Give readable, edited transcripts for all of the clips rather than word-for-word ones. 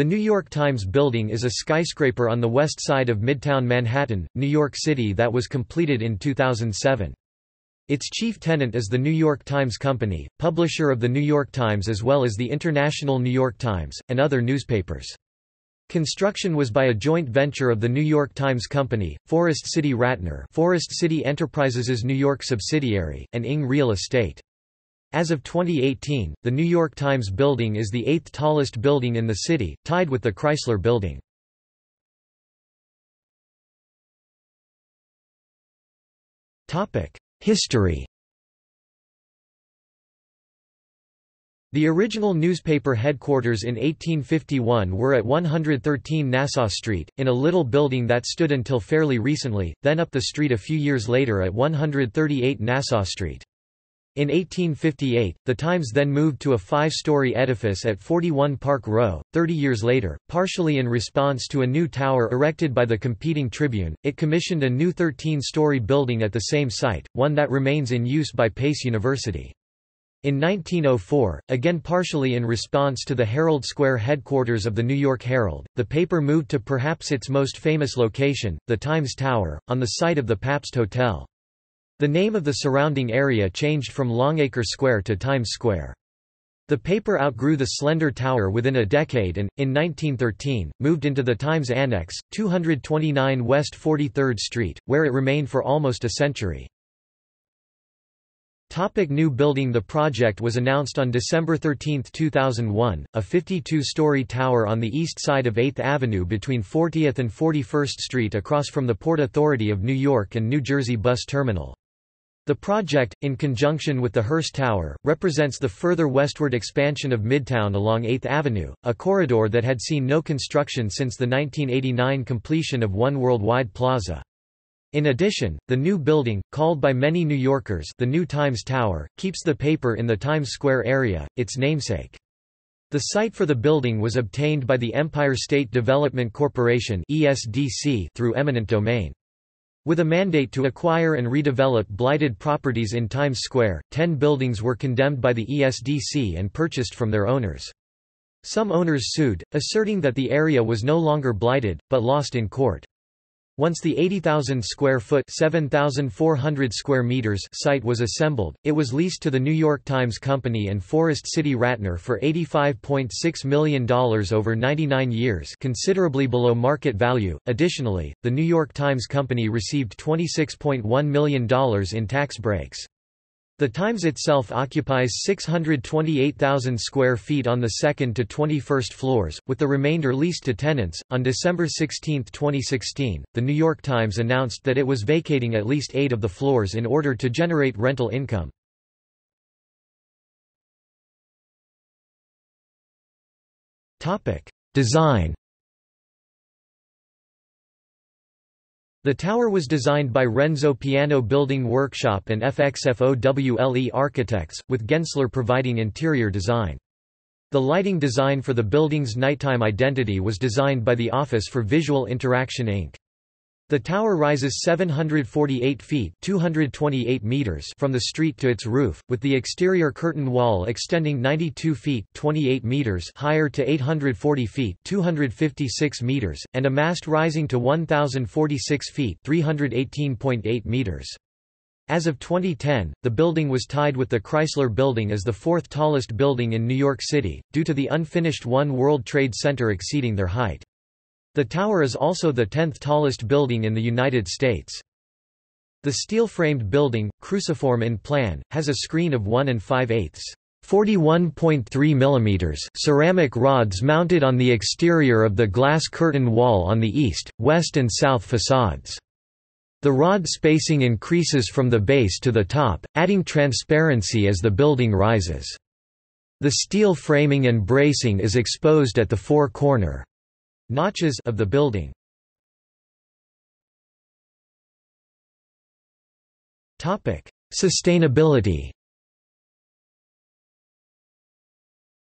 The New York Times Building is a skyscraper on the west side of Midtown Manhattan, New York City that was completed in 2007. Its chief tenant is the New York Times Company, publisher of the New York Times as well as the International New York Times, and other newspapers. Construction was by a joint venture of the New York Times Company, Forest City Ratner, Forest City Enterprises's New York subsidiary, and Ing Real Estate. As of 2018, the New York Times Building is the eighth tallest building in the city, tied with the Chrysler Building. Topic: History. The original newspaper headquarters in 1851 were at 113 Nassau Street, in a little building that stood until fairly recently, then up the street a few years later at 138 Nassau Street. In 1858, the Times then moved to a five-story edifice at 41 Park Row. 30 years later, partially in response to a new tower erected by the competing Tribune, it commissioned a new 13-story building at the same site, one that remains in use by Pace University. In 1904, again partially in response to the Herald Square headquarters of the New York Herald, the paper moved to perhaps its most famous location, the Times Tower, on the site of the Pabst Hotel. The name of the surrounding area changed from Longacre Square to Times Square. The paper outgrew the slender tower within a decade and, in 1913, moved into the Times Annex, 229 West 43rd Street, where it remained for almost a century. New building. The project was announced on December 13, 2001, a 52-story tower on the east side of 8th Avenue between 40th and 41st Street across from the Port Authority of New York and New Jersey bus terminal. The project, in conjunction with the Hearst Tower, represents the further westward expansion of Midtown along 8th Avenue, a corridor that had seen no construction since the 1989 completion of One Worldwide Plaza. In addition, the new building, called by many New Yorkers the New Times Tower, keeps the paper in the Times Square area, its namesake. The site for the building was obtained by the Empire State Development Corporation (ESDC) through eminent domain. With a mandate to acquire and redevelop blighted properties in Times Square, 10 buildings were condemned by the ESDC and purchased from their owners. Some owners sued, asserting that the area was no longer blighted, but lost in court. Once the 80,000 square foot (7,400 square meters) site was assembled, it was leased to the New York Times Company and Forest City Ratner for $85.6 million over 99 years, considerably below market value. Additionally, the New York Times Company received $26.1 million in tax breaks. The Times itself occupies 628,000 square feet on the second to 21st floors, with the remainder leased to tenants. On December 16, 2016, the New York Times announced that it was vacating at least 8 of the floors in order to generate rental income. Topic: Design. The tower was designed by Renzo Piano Building Workshop and FXFOWLE Architects, with Gensler providing interior design. The lighting design for the building's nighttime identity was designed by the Office for Visual Interaction Inc. The tower rises 748 feet (228 meters) from the street to its roof, with the exterior curtain wall extending 92 feet (28 meters) higher to 840 feet (256 meters), and a mast rising to 1,046 feet (318.8 meters). As of 2010, the building was tied with the Chrysler Building as the fourth tallest building in New York City, due to the unfinished One World Trade Center exceeding their height. The tower is also the 10th tallest building in the United States. The steel-framed building, cruciform in plan, has a screen of 1 5/8 (41.3 millimeters) ceramic rods mounted on the exterior of the glass curtain wall on the east, west and south facades. The rod spacing increases from the base to the top, adding transparency as the building rises. The steel framing and bracing is exposed at the four-corner notches of the building. Topic: Sustainability.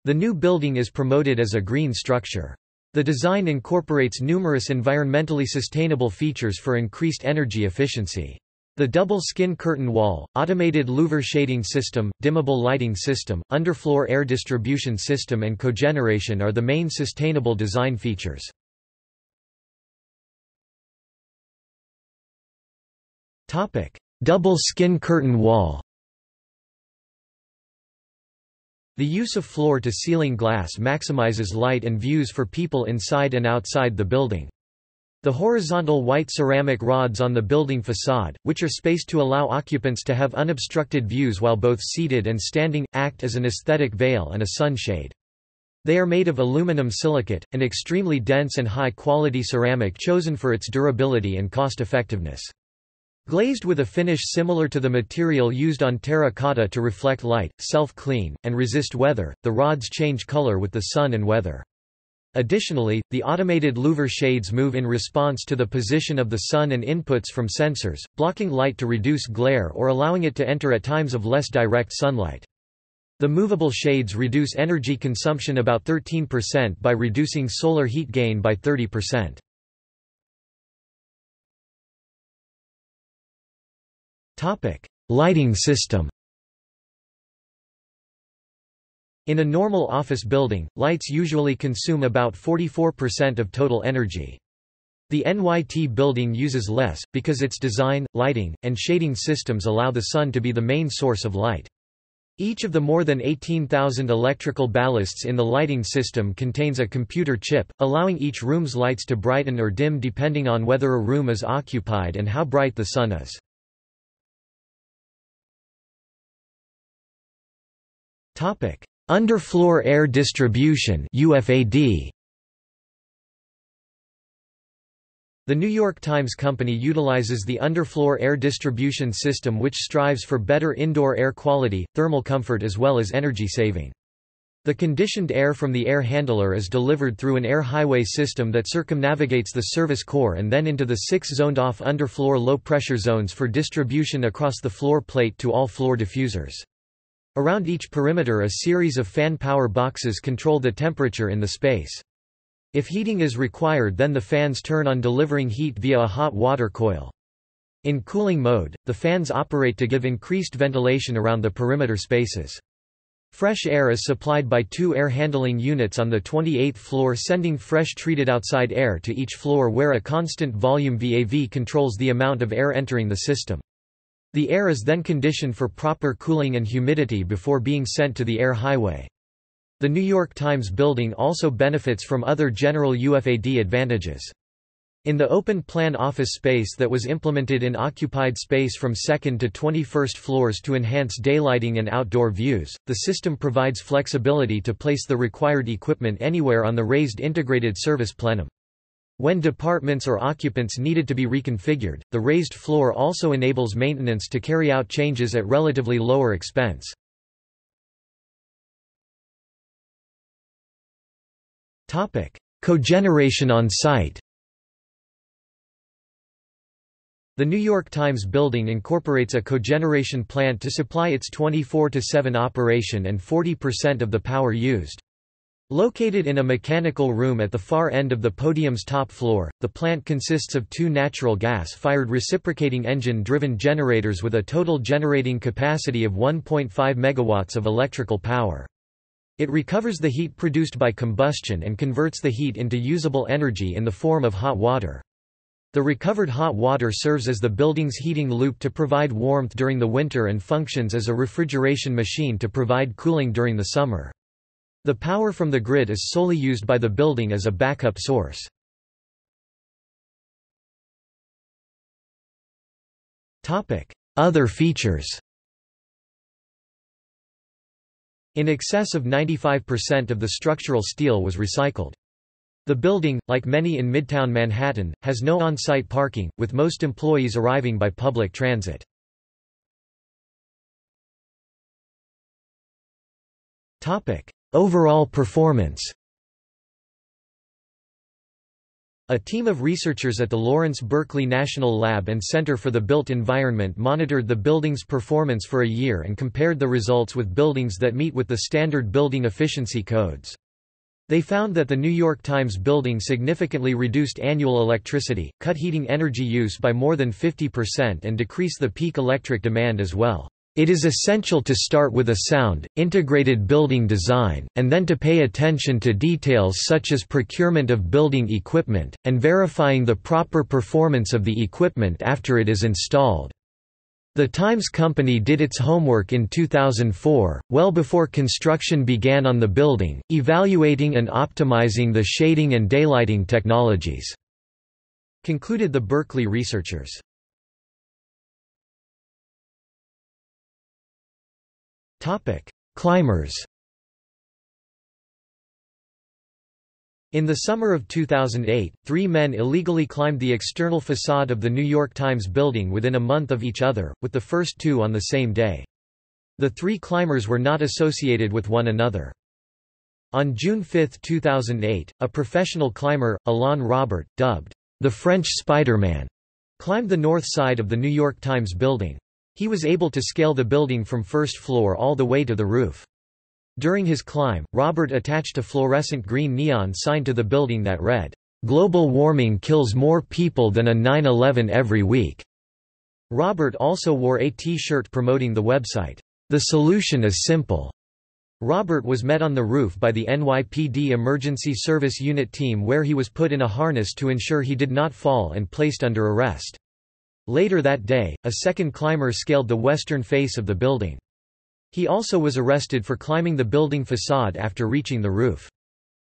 The new building is promoted as a green structure. The design incorporates numerous environmentally sustainable features for increased energy efficiency. The double skin curtain wall, automated louver shading system, dimmable lighting system, underfloor air distribution system and cogeneration are the main sustainable design features. Topic: double skin curtain wall. The use of floor-to-ceiling glass maximizes light and views for people inside and outside the building. The horizontal white ceramic rods on the building facade, which are spaced to allow occupants to have unobstructed views while both seated and standing, act as an aesthetic veil and a sunshade. They are made of aluminum silicate, an extremely dense and high-quality ceramic chosen for its durability and cost-effectiveness. Glazed with a finish similar to the material used on terracotta to reflect light, self-clean, and resist weather, the rods change color with the sun and weather. Additionally, the automated louver shades move in response to the position of the sun and inputs from sensors, blocking light to reduce glare or allowing it to enter at times of less direct sunlight. The movable shades reduce energy consumption about 13% by reducing solar heat gain by 30%. Topic: lighting system. In a normal office building, lights usually consume about 44% of total energy. The NYT building uses less, because its design, lighting, and shading systems allow the sun to be the main source of light. Each of the more than 18,000 electrical ballasts in the lighting system contains a computer chip, allowing each room's lights to brighten or dim depending on whether a room is occupied and how bright the sun is. Underfloor air distribution (UFAD). The New York Times Company utilizes the underfloor air distribution system which strives for better indoor air quality, thermal comfort as well as energy saving. The conditioned air from the air handler is delivered through an air highway system that circumnavigates the service core and then into the 6 zoned-off underfloor low-pressure zones for distribution across the floor plate to all floor diffusers. Around each perimeter a series of fan power boxes control the temperature in the space. If heating is required then the fans turn on delivering heat via a hot water coil. In cooling mode, the fans operate to give increased ventilation around the perimeter spaces. Fresh air is supplied by 2 air handling units on the 28th floor sending fresh treated outside air to each floor where a constant volume VAV controls the amount of air entering the system. The air is then conditioned for proper cooling and humidity before being sent to the air highway. The New York Times building also benefits from other general UFAD advantages. In the open-plan office space that was implemented in occupied space from 2nd to 21st floors to enhance daylighting and outdoor views, the system provides flexibility to place the required equipment anywhere on the raised integrated service plenum. When departments or occupants needed to be reconfigured, the raised floor also enables maintenance to carry out changes at relatively lower expense. Topic: cogeneration on site. The New York Times building incorporates a cogeneration plant to supply its 24/7 operation and 40% of the power used. Located in a mechanical room at the far end of the podium's top floor, the plant consists of 2 natural gas-fired reciprocating engine-driven generators with a total generating capacity of 1.5 megawatts of electrical power. It recovers the heat produced by combustion and converts the heat into usable energy in the form of hot water. The recovered hot water serves as the building's heating loop to provide warmth during the winter and functions as a refrigeration machine to provide cooling during the summer. The power from the grid is solely used by the building as a backup source. Other features. In excess of 95% of the structural steel was recycled. The building, like many in Midtown Manhattan, has no on-site parking, with most employees arriving by public transit. Overall performance. A team of researchers at the Lawrence Berkeley National Lab and Center for the Built Environment monitored the building's performance for a year and compared the results with buildings that meet with the standard building efficiency codes. They found that the New York Times building significantly reduced annual electricity, cut heating energy use by more than 50% and decreased the peak electric demand as well. It is essential to start with a sound, integrated building design, and then to pay attention to details such as procurement of building equipment, and verifying the proper performance of the equipment after it is installed. The Times Company did its homework in 2004, well before construction began on the building, evaluating and optimizing the shading and daylighting technologies, concluded the Berkeley researchers. Climbers. In the summer of 2008, three men illegally climbed the external facade of the New York Times building within a month of each other, with the first two on the same day. The three climbers were not associated with one another. On June 5, 2008, a professional climber, Alain Robert, dubbed the French Spider-Man, climbed the north side of the New York Times building. He was able to scale the building from first floor all the way to the roof. During his climb, Robert attached a fluorescent green neon sign to the building that read, "Global warming kills more people than a 9/11 every week." Robert also wore a T-shirt promoting the website, "The solution is simple." Robert was met on the roof by the NYPD Emergency Service Unit team, where he was put in a harness to ensure he did not fall and placed under arrest. Later that day, a second climber scaled the western face of the building. He also was arrested for climbing the building facade after reaching the roof.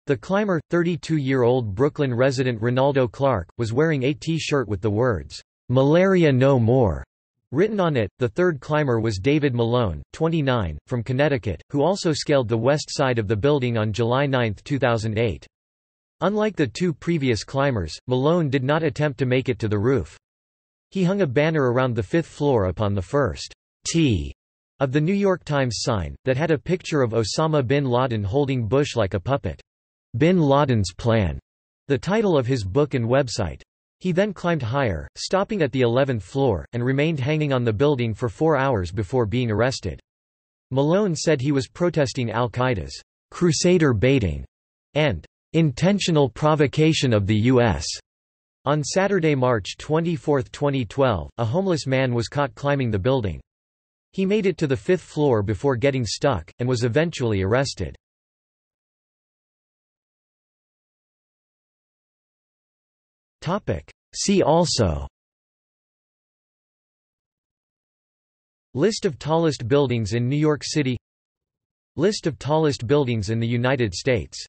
The climber, 32-year-old Brooklyn resident Ronaldo Clark, was wearing a T-shirt with the words, "Malaria no more," written on it. The third climber was David Malone, 29, from Connecticut, who also scaled the west side of the building on July 9, 2008. Unlike the two previous climbers, Malone did not attempt to make it to the roof. He hung a banner around the fifth floor upon the first T of the New York Times sign, that had a picture of Osama bin Laden holding Bush like a puppet. "Bin Laden's Plan," the title of his book and website. He then climbed higher, stopping at the 11th floor, and remained hanging on the building for 4 hours before being arrested. Malone said he was protesting al-Qaeda's "crusader baiting" and "intentional provocation of the U.S." On Saturday, March 24, 2012, a homeless man was caught climbing the building. He made it to the fifth floor before getting stuck, and was eventually arrested. See also: List of tallest buildings in New York City, List of tallest buildings in the United States.